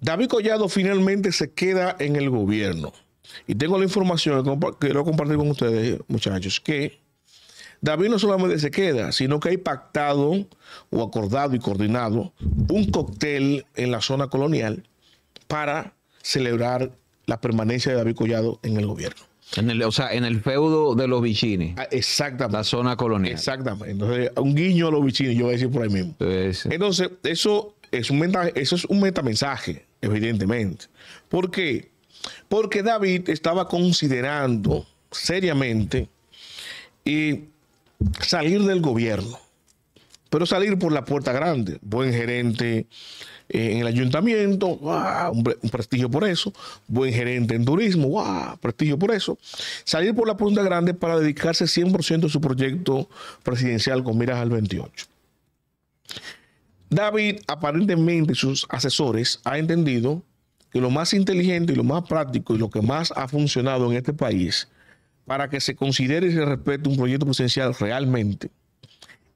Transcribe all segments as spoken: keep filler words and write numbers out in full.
David Collado finalmente se queda en el gobierno. Y tengo la información que lo compartí con ustedes, muchachos, que David no solamente se queda, sino que hay pactado o acordado y coordinado un cóctel en la zona colonial para celebrar la permanencia de David Collado en el gobierno. En el, o sea, en el feudo de los Vicini. Ah, exactamente. La zona colonial. Exactamente. Entonces, un guiño a los Vicini, yo voy a decir por ahí mismo. Entonces, Entonces eso es un meta, eso es un metamensaje, evidentemente. ¿Por qué? Porque David estaba considerando seriamente y salir del gobierno, pero salir por la puerta grande. Buen gerente eh, en el ayuntamiento, wow, un, un prestigio por eso. Buen gerente en turismo, wow, prestigio por eso. Salir por la puerta grande para dedicarse cien por ciento a su proyecto presidencial con miras al veintiocho. David, aparentemente, sus asesores han entendido que lo más inteligente y lo más práctico y lo que más ha funcionado en este país para que se considere y se respete un proyecto presidencial realmente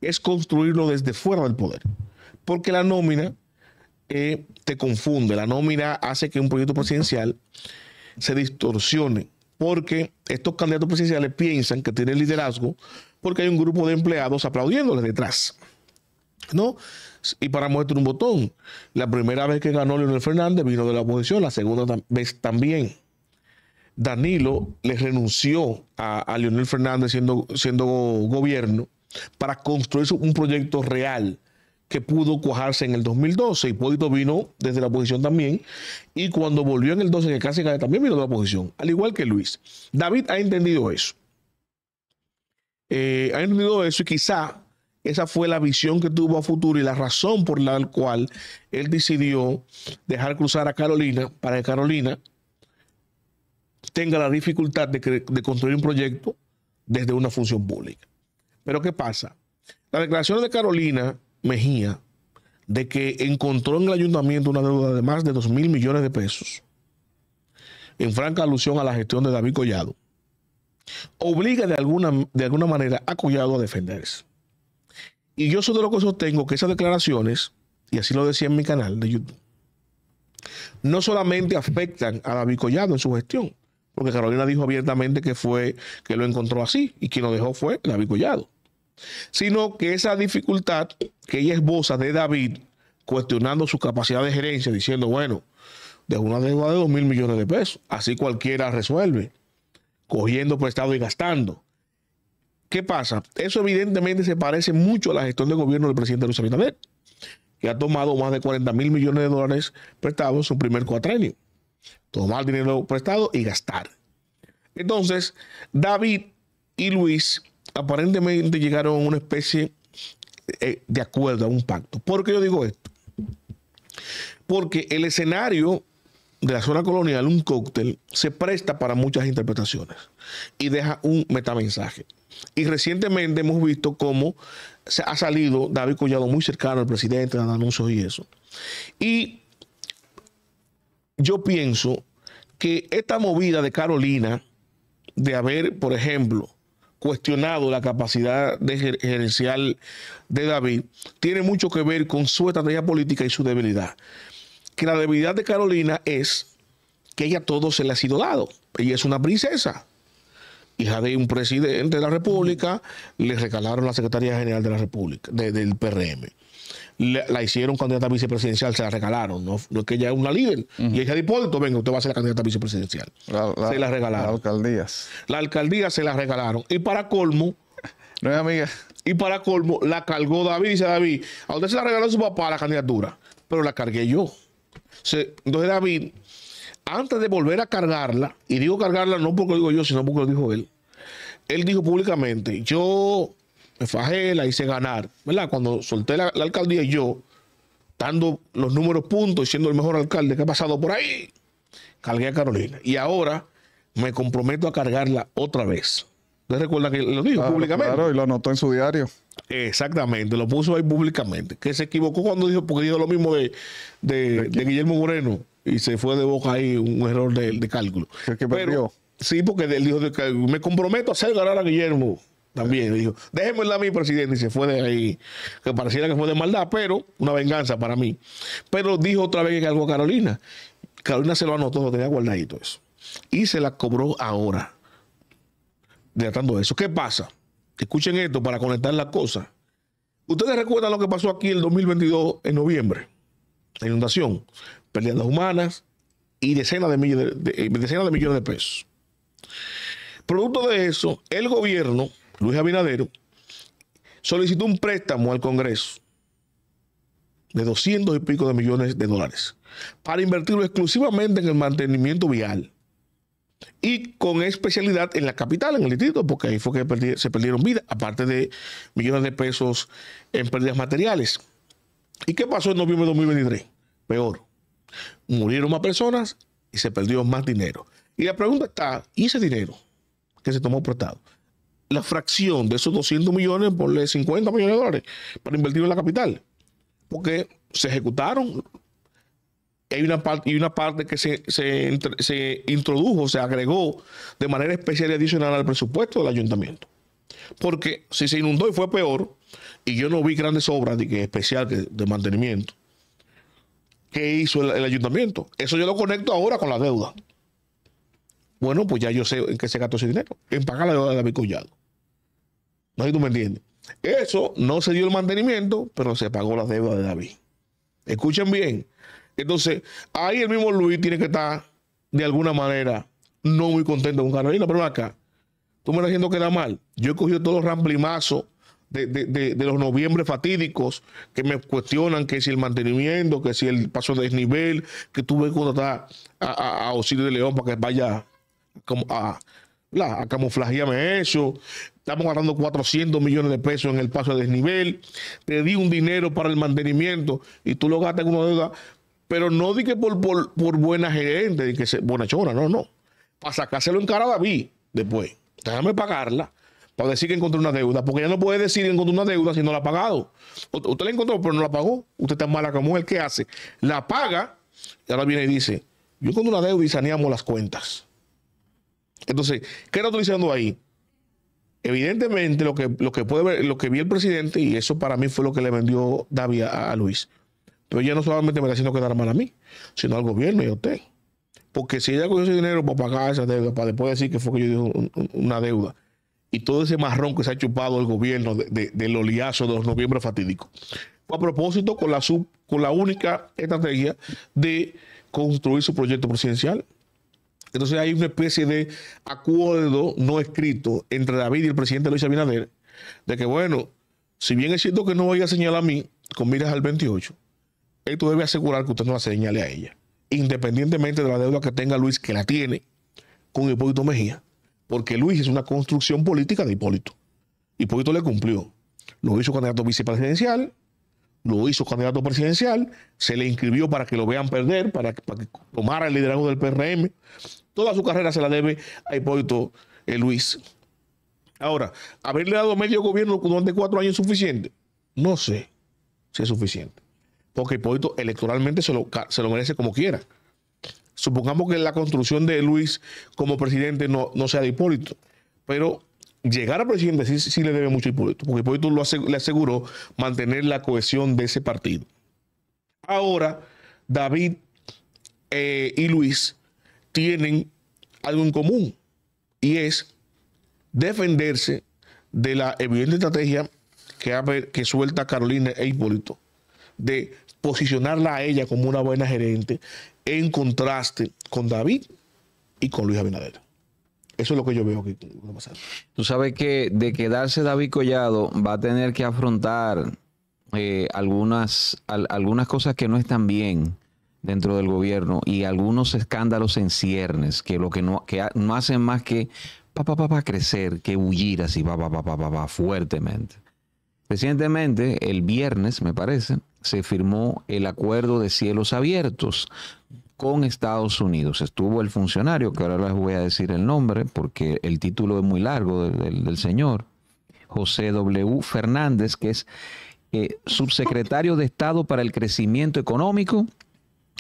es construirlo desde fuera del poder. Porque la nómina eh, te confunde, la nómina hace que un proyecto presidencial se distorsione, porque estos candidatos presidenciales piensan que tienen liderazgo porque hay un grupo de empleados aplaudiéndoles detrás, ¿no? Y para muestra un botón, la primera vez que ganó Leonel Fernández vino de la oposición, la segunda vez también. Danilo le renunció a, a Leonel Fernández siendo, siendo gobierno para construir un proyecto real que pudo cuajarse en el dos mil doce. Hipólito vino desde la oposición también, y cuando volvió en el doce, que casi también vino de la oposición, al igual que Luis. David ha entendido eso. Eh, ha entendido eso y quizá esa fue la visión que tuvo a futuro y la razón por la cual él decidió dejar cruzar a Carolina para que Carolina tenga la dificultad de, de construir un proyecto desde una función pública. Pero ¿qué pasa? Las declaraciones de Carolina Mejía de que encontró en el ayuntamiento una deuda de más de dos mil millones de pesos, en franca alusión a la gestión de David Collado, obliga de alguna, de alguna manera a Collado a defenderse. Y yo soy de lo que sostengo que esas declaraciones, y así lo decía en mi canal de YouTube, no solamente afectan a David Collado en su gestión, porque Carolina dijo abiertamente que fue que lo encontró así y quien lo dejó fue David Collado, sino que esa dificultad que ella esboza de David cuestionando su capacidad de gerencia, diciendo, bueno, dejó una deuda de dos mil millones de pesos, así cualquiera resuelve, cogiendo prestado y gastando. ¿Qué pasa? Eso evidentemente se parece mucho a la gestión de gobierno del presidente Luis Abinader, que ha tomado más de cuarenta mil millones de dólares prestados en su primer cuatrenio. Tomar dinero prestado y gastar. Entonces, David y Luis aparentemente llegaron a una especie de acuerdo, a un pacto. ¿Por qué yo digo esto? Porque el escenario de la zona colonial, un cóctel, se presta para muchas interpretaciones y deja un metamensaje. Y recientemente hemos visto cómo se ha salido David Collado muy cercano al presidente, dando anuncios y eso. Y yo pienso que esta movida de Carolina, de haber, por ejemplo, cuestionado la capacidad de ger gerencial de David, tiene mucho que ver con su estrategia política y su debilidad. Que la debilidad de Carolina es que ella todo se le ha sido dado. Ella es una princesa, hija de un presidente de la República, le regalaron la Secretaría General de la República, de, del P R M. La, la hicieron candidata vicepresidencial, se la regalaron. No, no es que ella es una líder. Uh-huh. Y ella de Hipólito, venga, usted va a ser la candidata vicepresidencial. La, la, se la regalaron. La alcaldía. La alcaldía se la regalaron. Y para colmo... No es amiga. Y para colmo, la cargó David. Dice David, a usted se la regaló su papá la candidatura, pero la cargué yo. Se, entonces David... Antes de volver a cargarla, y digo cargarla no porque lo digo yo, sino porque lo dijo él, él dijo públicamente, yo me fajé, la hice ganar, ¿verdad? Cuando solté la, la alcaldía, yo, dando los números puntos, siendo el mejor alcalde que ha pasado por ahí, cargué a Carolina. Y ahora me comprometo a cargarla otra vez. ¿Ustedes recuerdan que lo dijo claro, públicamente? Claro, y lo anotó en su diario. Exactamente, lo puso ahí públicamente. Que se equivocó cuando dijo, porque dijo lo mismo de, de, de Guillermo Moreno. Y se fue de boca ahí un error de, de cálculo. ¿Es que perdió? Pero, sí, porque él dijo, de que me comprometo a hacer ganar a Guillermo. También dijo, déjemela a mí, presidente, y se fue de ahí, que pareciera que fue de maldad, pero una venganza para mí. Pero dijo otra vez que cargó a Carolina. Carolina se lo anotó, lo tenía guardadito eso. Y se la cobró ahora, tratando eso. ¿Qué pasa? Escuchen esto para conectar las cosas. Ustedes recuerdan lo que pasó aquí en el dos mil veintidós, en noviembre. La inundación, pérdidas humanas y decenas de, millones de, de, decenas de millones de pesos. Producto de eso, el gobierno, Luis Abinader, solicitó un préstamo al Congreso de doscientos y pico de millones de dólares para invertirlo exclusivamente en el mantenimiento vial y con especialidad en la capital, en el distrito, porque ahí fue que se perdieron vidas, aparte de millones de pesos en pérdidas materiales. ¿Y qué pasó en noviembre de dos mil veintitrés? Peor, murieron más personas y se perdió más dinero. Y la pregunta está, ¿y ese dinero que se tomó prestado? La fracción de esos doscientos millones, ponle cincuenta millones de dólares para invertir en la capital, porque se ejecutaron. Hay una parte, y una parte que se, se, se introdujo, se agregó de manera especial y adicional al presupuesto del ayuntamiento. Porque si se inundó y fue peor, y yo no vi grandes obras de que especial de, de mantenimiento, ¿qué hizo el, el ayuntamiento? Eso yo lo conecto ahora con la deuda. Bueno, pues ya yo sé en qué se gastó ese dinero, en pagar la deuda de David Collado. No sé si tú me entiendes. Eso no se dio el mantenimiento, pero se pagó la deuda de David. Escuchen bien. Entonces, ahí el mismo Luis tiene que estar, de alguna manera, no muy contento con Carolina. Pero acá, tú me estás diciendo que da mal. Yo he cogido todos los ramplimazos de, de, de, de los noviembre fatídicos que me cuestionan que si el mantenimiento, que si el paso de desnivel, que tuve que contratar a, a, a Osirio de León para que vaya a, a, a camuflajearme eso. Estamos gastando cuatrocientos millones de pesos en el paso de desnivel. Te di un dinero para el mantenimiento y tú lo gastas en una deuda. Pero no di que por, por, por buena gerente, di que se, buena chora, no, no. Para sacárselo en cara a David después. Déjame pagarla para decir que encontré una deuda. Porque ya no puede decir que encontré una deuda si no la ha pagado. Usted la encontró, pero no la pagó. Usted está mala como él. ¿Qué hace? La paga y ahora viene y dice, yo encontré una deuda y saneamos las cuentas. Entonces, ¿qué está utilizando ahí? Evidentemente, lo que, lo que puede ver, lo que vi el presidente, y eso para mí fue lo que le vendió David a, a Luis. Pero ella no solamente me está haciendo quedar mal a mí, sino al gobierno y a usted. Porque si ella cogió ese dinero para pagar esa deuda, para después decir que fue que yo dije una deuda, y todo ese marrón que se ha chupado el gobierno de, de, del oliazo de los noviembre fatídicos, fue a propósito con la, sub, con la única estrategia de construir su proyecto presidencial. Entonces hay una especie de acuerdo no escrito entre David y el presidente Luis Abinader, de que bueno, si bien es cierto que no voy a señalar a mí con miras al veintiocho, esto debe asegurar que usted no la señale a ella, independientemente de la deuda que tenga Luis, que la tiene con Hipólito Mejía, porque Luis es una construcción política de Hipólito. Hipólito le cumplió, lo hizo candidato vicepresidencial, lo hizo candidato presidencial, se le inscribió para que lo vean perder, para que, para que tomara el liderazgo del P R M. Toda su carrera se la debe a Hipólito eh, Luis. Ahora, haberle dado medio gobierno durante cuatro años es suficiente. No sé si es suficiente. Porque Hipólito electoralmente se lo, se lo merece como quiera. Supongamos que la construcción de Luis como presidente no, no sea de Hipólito, pero llegar a presidente sí, sí le debe mucho a Hipólito, porque Hipólito lo aseguró, le aseguró mantener la cohesión de ese partido. Ahora, David eh, y Luis tienen algo en común, y es defenderse de la evidente estrategia que, a ver, que suelta Carolina e Hipólito, de posicionarla a ella como una buena gerente en contraste con David y con Luis Abinader. Eso es lo que yo veo que va a pasar. Tú sabes que de quedarse David Collado va a tener que afrontar eh, algunas, al, algunas cosas que no están bien dentro del gobierno y algunos escándalos en ciernes que, lo que, no, que no hacen más que pa, pa, pa, pa, crecer, que bullir así pa, pa, pa, pa, pa, pa, fuertemente. Recientemente, el viernes, me parece, se firmó el acuerdo de cielos abiertos con Estados Unidos. Estuvo el funcionario, que ahora les voy a decir el nombre, porque el título es muy largo del, del, del señor, José W. Fernández, que es eh, subsecretario de Estado para el Crecimiento Económico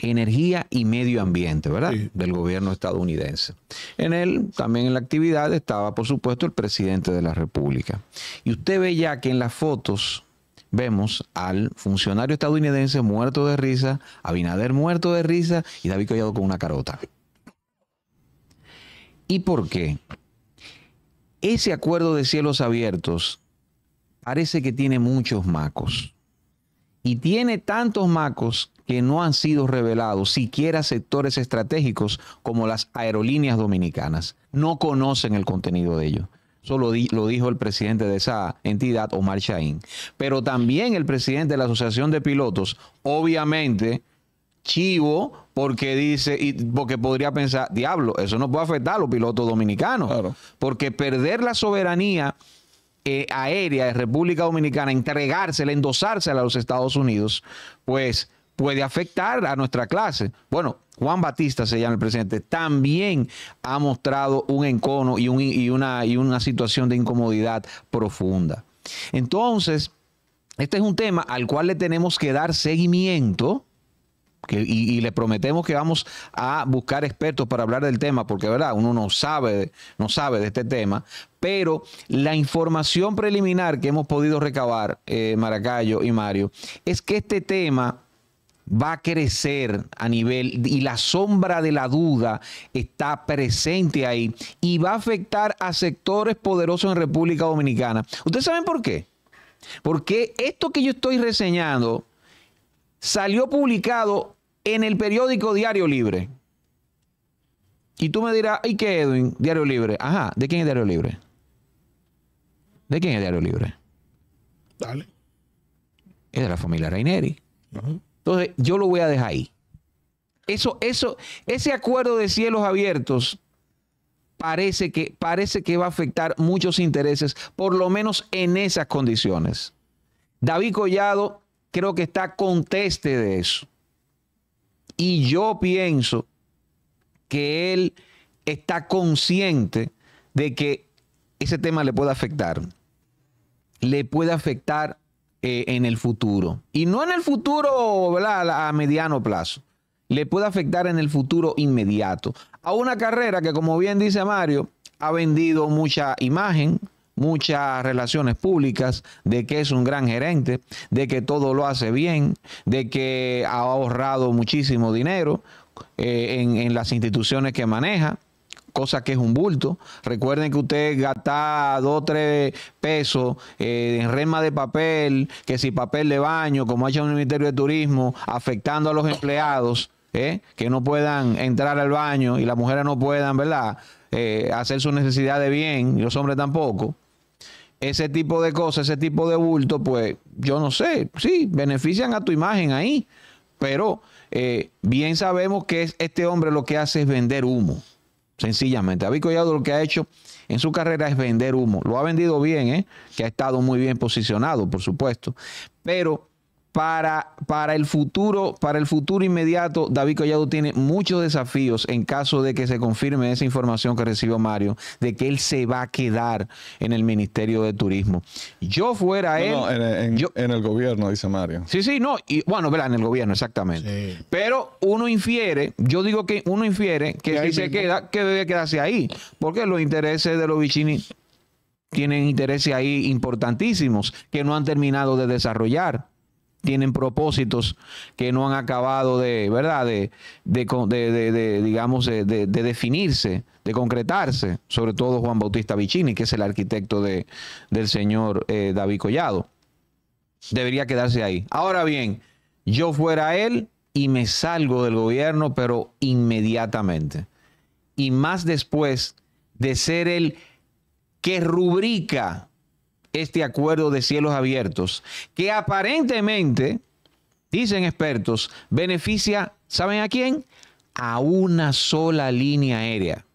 energía y medio ambiente, ¿verdad? Sí. Del gobierno estadounidense. En él, también en la actividad, estaba, por supuesto, el presidente de la República. Y usted ve ya que en las fotos vemos al funcionario estadounidense muerto de risa, Abinader muerto de risa y David Collado con una carota. ¿Y por qué? Ese acuerdo de cielos abiertos parece que tiene muchos macos. Y tiene tantos macos que no han sido revelados siquiera sectores estratégicos como las aerolíneas dominicanas. No conocen el contenido de ellos. Eso lo, di lo dijo el presidente de esa entidad, Omar Chaín. Pero también el presidente de la Asociación de Pilotos, obviamente, chivo, porque dice, y porque podría pensar, diablo, eso no puede afectar a los pilotos dominicanos. Claro. Porque perder la soberanía Eh, aérea de República Dominicana, entregársela, endosársela a los Estados Unidos, pues puede afectar a nuestra clase. Bueno, Juan Bautista se llama el presidente, también ha mostrado un encono y, un, y, una, y una situación de incomodidad profunda. Entonces, este es un tema al cual le tenemos que dar seguimiento. Que, y, y le prometemos que vamos a buscar expertos para hablar del tema, porque verdad, uno no sabe, no sabe de este tema, pero la información preliminar que hemos podido recabar, eh, Maracayo y Mario, es que este tema va a crecer a nivel, y la sombra de la duda está presente ahí, y va a afectar a sectores poderosos en República Dominicana. ¿Ustedes saben por qué? Porque esto que yo estoy reseñando salió publicado en el periódico Diario Libre. Y tú me dirás, ¿y qué, Edwin? Diario Libre. Ajá, ¿de quién es Diario Libre? ¿De quién es Diario Libre? Dale. Es de la familia Rainieri. Uh-huh. Entonces, yo lo voy a dejar ahí. Eso, eso, ese acuerdo de cielos abiertos parece que, parece que va a afectar muchos intereses, por lo menos en esas condiciones. David Collado creo que está conteste de eso. Y yo pienso que él está consciente de que ese tema le puede afectar. Le puede afectar eh, en el futuro. Y no en el futuro, ¿verdad?, a mediano plazo. Le puede afectar en el futuro inmediato. A una carrera que, como bien dice Mario, ha vendido mucha imagen, muchas relaciones públicas, de que es un gran gerente, de que todo lo hace bien, de que ha ahorrado muchísimo dinero eh, en, en las instituciones que maneja, cosa que es un bulto. Recuerden que usted gasta dos o tres pesos eh, en rema de papel, que si papel de baño, como ha hecho el Ministerio de Turismo, afectando a los empleados, ¿eh? que no puedan entrar al baño y las mujeres no puedan, ¿verdad?, eh, hacer su necesidad de bien, y los hombres tampoco. Ese tipo de cosas, ese tipo de bulto, pues yo no sé, sí, benefician a tu imagen ahí, pero eh, bien sabemos que es, este hombre lo que hace es vender humo, sencillamente. David Collado lo que ha hecho en su carrera es vender humo. Lo ha vendido bien, ¿eh? que ha estado muy bien posicionado, por supuesto, pero para, para el futuro, para el futuro inmediato, David Collado tiene muchos desafíos en caso de que se confirme esa información que recibió Mario, de que él se va a quedar en el Ministerio de Turismo. Yo fuera él... No, no, en, en, yo, en el gobierno, dice Mario. Sí, sí, no. Y, bueno, ¿verdad? En el gobierno, exactamente. Sí. Pero uno infiere, yo digo que uno infiere que si se queda, que debe quedarse ahí, porque los intereses de los Vicini tienen intereses ahí importantísimos que no han terminado de desarrollar. Tienen propósitos que no han acabado de, ¿verdad?, de, de, de, de, de digamos, de, de, de definirse, de concretarse, sobre todo Juan Bautista Vicini, que es el arquitecto de, del señor eh, David Collado. Debería quedarse ahí. Ahora bien, yo fuera él y me salgo del gobierno, pero inmediatamente. Y más después de ser el que rubrica este acuerdo de cielos abiertos, que aparentemente, dicen expertos, beneficia, ¿saben a quién? A una sola línea aérea,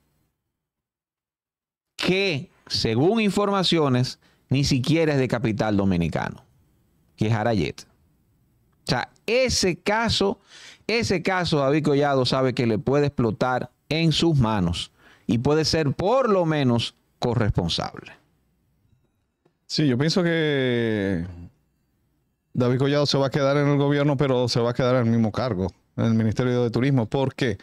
que, según informaciones, ni siquiera es de capital dominicano, que es Arayet. O sea, ese caso, ese caso David Collado sabe que le puede explotar en sus manos y puede ser por lo menos corresponsable. Sí, yo pienso que David Collado se va a quedar en el gobierno, pero se va a quedar en el mismo cargo. en el Ministerio de Turismo. ¿Por qué?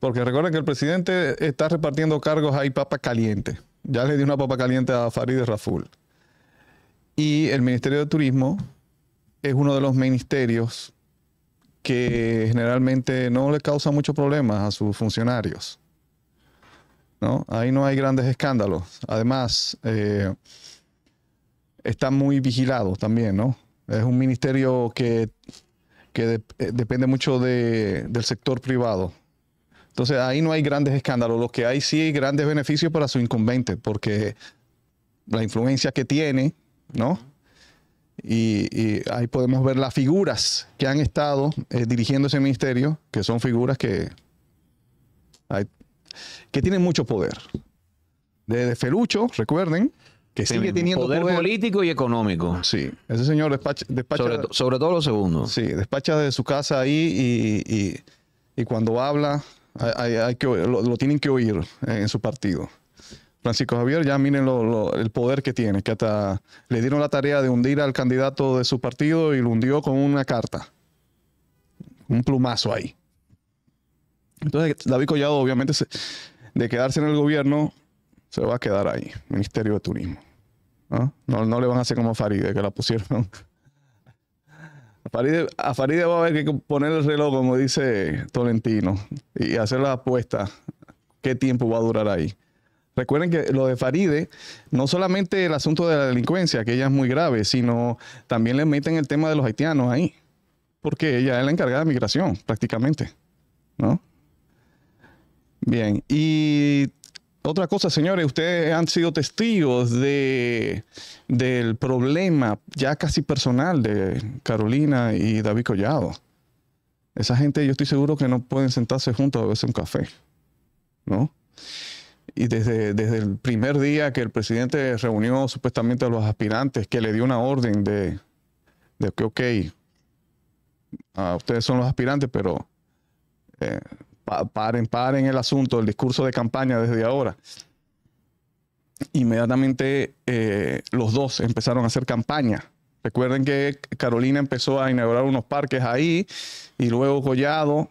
Porque recuerden que el presidente está repartiendo cargos ahí papa caliente. Ya le dio una papa caliente a Farid Rafful. Y el Ministerio de Turismo es uno de los ministerios que generalmente no le causa muchos problemas a sus funcionarios, ¿no? Ahí no hay grandes escándalos. Además, eh, está muy vigilado también, ¿no? Es un ministerio que, que de, eh, depende mucho de, del sector privado. Entonces, ahí no hay grandes escándalos. Lo que hay sí hay grandes beneficios para su incumbente, porque la influencia que tiene, ¿no? Y, y ahí podemos ver las figuras que han estado eh, dirigiendo ese ministerio, que son figuras que, hay, que tienen mucho poder. Desde Felucho, recuerden, que sí, sigue teniendo poder, poder político y económico. Sí, ese señor despacha... despacha sobre, to, sobre todo los segundos. Sí, despacha de su casa ahí y, y, y cuando habla hay, hay que, lo, lo tienen que oír en su partido. Francisco Javier, ya miren lo, lo, el poder que tiene, que hasta le dieron la tarea de hundir al candidato de su partido y lo hundió con una carta. Un plumazo ahí. Entonces, David Collado, obviamente, se, de quedarse en el gobierno, se va a quedar ahí, Ministerio de Turismo. No, no, no le van a hacer como a Faride, que la pusieron. A Faride, a Faride va a haber que poner el reloj, como dice Tolentino, y hacer las apuestas. ¿Qué tiempo va a durar ahí? Recuerden que lo de Faride, no solamente el asunto de la delincuencia, que ella es muy grave, sino también le meten el tema de los haitianos ahí, porque ella es la encargada de migración, prácticamente, ¿no? Bien, y otra cosa, señores, ustedes han sido testigos de, del problema ya casi personal de Carolina y David Collado. Esa gente, yo estoy seguro que no pueden sentarse juntos a beberse un café, ¿no? Y desde, desde el primer día que el presidente reunió supuestamente a los aspirantes, que le dio una orden de, de que, ok, uh, ustedes son los aspirantes, pero eh, pa paren, paren el asunto, el discurso de campaña desde ahora. Inmediatamente eh, los dos empezaron a hacer campaña. Recuerden que Carolina empezó a inaugurar unos parques ahí y luego Collado...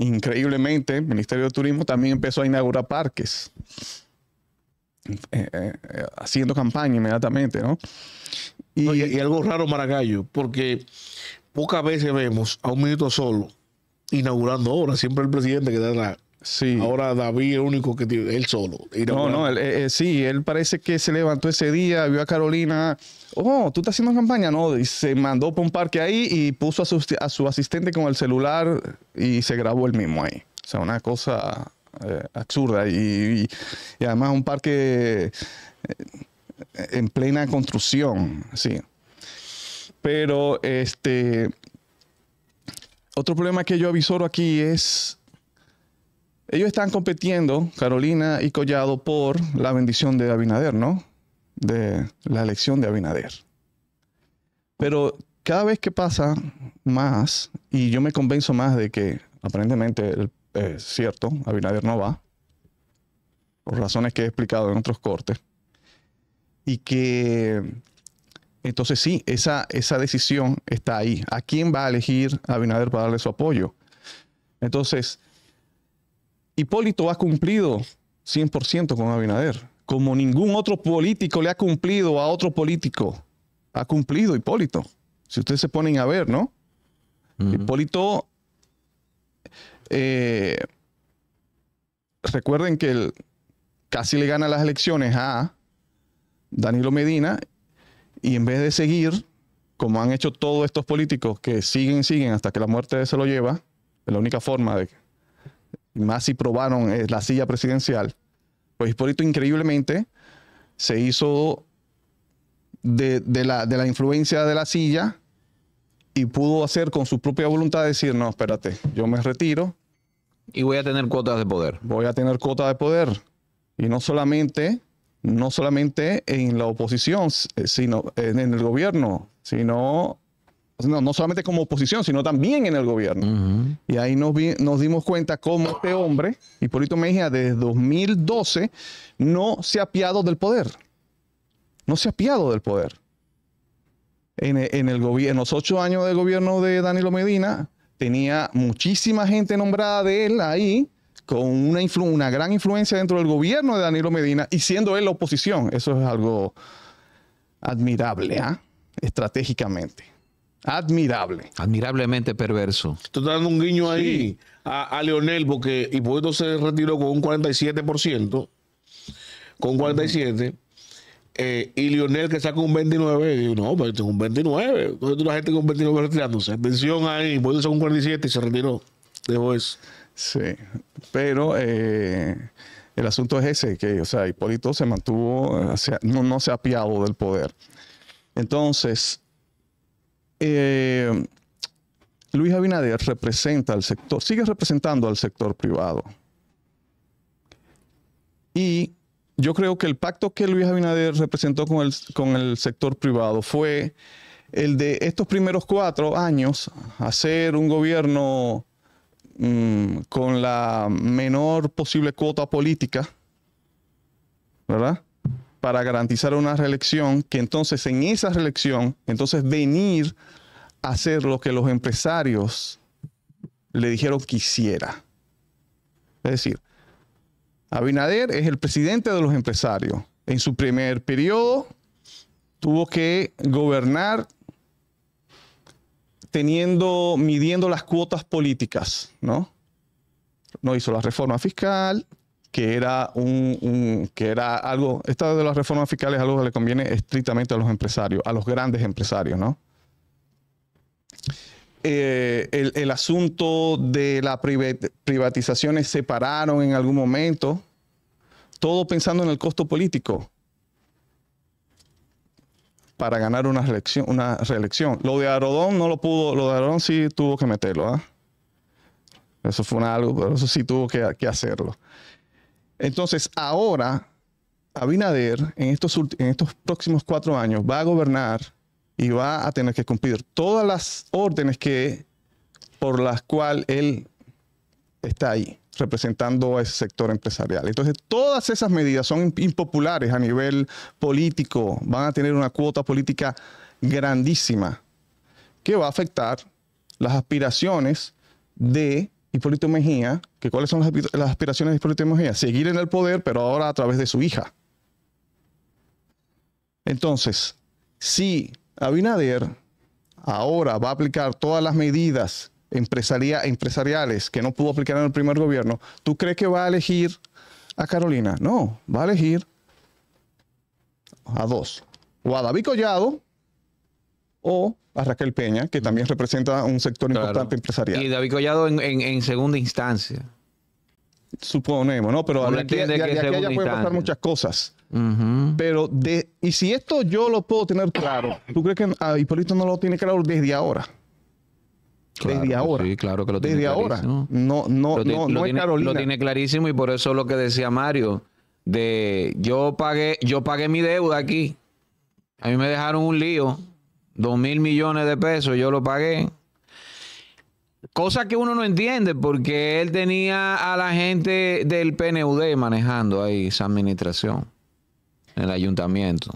Increíblemente, el Ministerio de Turismo también empezó a inaugurar parques, eh, eh, haciendo campaña inmediatamente, ¿no? Y, no, y, y algo raro, Maracayo, porque pocas veces vemos a un ministro solo inaugurando obras, siempre el presidente que da la... Sí. Ahora David es el único que tiene, él solo. No, no, él, eh, sí, él parece que se levantó ese día, vio a Carolina, oh, tú estás haciendo campaña, no, y se mandó para un parque ahí y puso a su, a su asistente con el celular y se grabó él mismo ahí. O sea, una cosa eh, absurda y, y, y además un parque en plena construcción, sí. Pero este, otro problema que yo avisoro aquí es... Ellos están compitiendo, Carolina y Collado, por la bendición de Abinader, ¿no? De la elección de Abinader. Pero cada vez que pasa más, y yo me convenzo más de que aparentemente es cierto, Abinader no va, por razones que he explicado en otros cortes, y que entonces sí, esa, esa decisión está ahí. ¿A quién va a elegir Abinader para darle su apoyo? Entonces... Hipólito ha cumplido cien por ciento con Abinader, como ningún otro político le ha cumplido a otro político. Ha cumplido Hipólito, si ustedes se ponen a ver, ¿no? Uh-huh. Hipólito, eh, recuerden que él casi le gana las elecciones a Danilo Medina y en vez de seguir, como han hecho todos estos políticos que siguen, siguen hasta que la muerte se lo lleva, es la única forma de que... más si probaron la silla presidencial, pues Hipólito increíblemente se hizo de, de, la, de la influencia de la silla y pudo hacer con su propia voluntad decir, no, espérate, yo me retiro. Y voy a tener cuotas de poder. Voy a tener cuotas de poder. Y no solamente, no solamente en la oposición, sino en el gobierno, sino... No, no solamente como oposición, sino también en el gobierno. Uh-huh. Y ahí nos, vi, nos dimos cuenta cómo este hombre, Hipólito Mejía, desde dos mil doce, no se ha apiado del poder. No se ha apiado del poder. En, en, el en los ocho años del gobierno de Danilo Medina, tenía muchísima gente nombrada de él ahí, con una, influ una gran influencia dentro del gobierno de Danilo Medina, y siendo él la oposición. Eso es algo admirable, ¿eh? Estratégicamente. Admirable. Admirablemente perverso. Tú estás dando un guiño ahí, sí, a, a Leonel, porque Hipólito se retiró con un cuarenta y siete por ciento, con cuarenta y siete por ciento, uh-huh. eh, y Leonel que saca un veintinueve por ciento, y digo, no, pero este es un veintinueve por ciento. Entonces la gente con veintinueve por ciento retirándose. Atención ahí, Hipólito sacó un cuarenta y siete por ciento y se retiró. Dejó eso. Sí, pero eh, el asunto es ese, que o sea, Hipólito se mantuvo, o sea, no, no se ha apiado del poder. Entonces, Eh, Luis Abinader representa al sector, sigue representando al sector privado. Y yo creo que el pacto que Luis Abinader representó con el, con el sector privado fue el de estos primeros cuatro años, hacer un gobierno mmm, con la menor posible cuota política, ¿verdad?, para garantizar una reelección, que entonces en esa reelección, entonces venir a hacer lo que los empresarios le dijeron que hiciera. Es decir, Abinader es el presidente de los empresarios. En su primer periodo tuvo que gobernar teniendo, midiendo las cuotas políticas, ¿no? No hizo la reforma fiscal, que era, un, un, que era algo, esta de las reformas fiscales es algo que le conviene estrictamente a los empresarios, a los grandes empresarios, ¿no? Eh, el, el asunto de las privatizaciones se pararon en algún momento, todo pensando en el costo político para ganar una reelección. Una reelección. Lo de Arodón no lo pudo, lo de Arodón sí tuvo que meterlo, ¿eh? Eso fue una, algo, pero eso sí tuvo que, que hacerlo. Entonces, ahora, Abinader, en estos, en estos próximos cuatro años, va a gobernar y va a tener que cumplir todas las órdenes que, por las cuales él está ahí, representando a ese sector empresarial. Entonces, todas esas medidas son impopulares a nivel político, van a tener una cuota política grandísima, que va a afectar las aspiraciones de Hipólito Mejía, que ¿cuáles son las, las aspiraciones de Hipólito Mejía? Seguir en el poder, pero ahora a través de su hija. Entonces, si Abinader ahora va a aplicar todas las medidas empresaria, empresariales que no pudo aplicar en el primer gobierno, ¿tú crees que va a elegir a Carolina? No, va a elegir a dos. O a David Collado, o a Raquel Peña, que también representa un sector, claro, importante empresarial. Y David Collado en, en, en segunda instancia. Suponemos, ¿no? Pero de aquí a allá pueden pasar muchas cosas. Uh-huh. Pero, de, y si esto yo lo puedo tener claro, ¿tú crees que a Hipólito no lo tiene claro desde ahora? Claro, desde ahora. Sí, claro que lo tiene desde clarísimo. Ahora. No, no, lo no, no tiene, es Carolina. Lo tiene clarísimo, y por eso lo que decía Mario, de yo pagué, yo pagué mi deuda aquí. A mí me dejaron un lío. Dos mil millones de pesos, yo lo pagué. Cosa que uno no entiende, porque él tenía a la gente del P N U D manejando ahí esa administración, el ayuntamiento.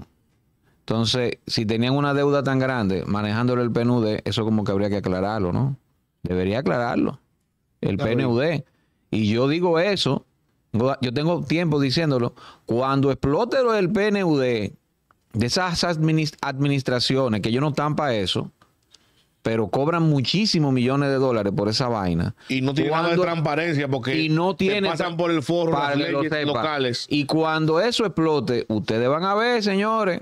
Entonces, si tenían una deuda tan grande manejándolo el P N U D, eso como que habría que aclararlo, ¿no? Debería aclararlo el P N U D. Y yo digo eso, yo tengo tiempo diciéndolo, cuando explote lo del P N U D, de esas administ administraciones que ellos no están para eso, pero cobran muchísimos millones de dólares por esa vaina. Y no tienen cuando, nada de transparencia, porque y no tienen, pasan por el foro las leyes lo locales. Y cuando eso explote, ustedes van a ver, señores,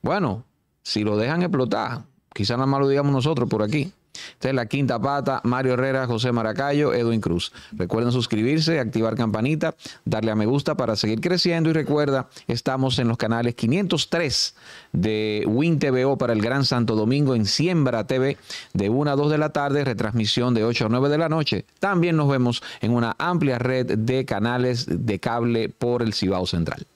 bueno, si lo dejan explotar, quizás nada más lo digamos nosotros por aquí. Esta es La Quinta Pata, Mario Herrera, José Maracayo, Edwin Cruz. Recuerden suscribirse, activar campanita, darle a me gusta para seguir creciendo, y recuerda, estamos en los canales quinientos tres de Win T V O para el Gran Santo Domingo, en Siembra T V de una a dos de la tarde, retransmisión de ocho a nueve de la noche. También nos vemos en una amplia red de canales de cable por el Cibao Central.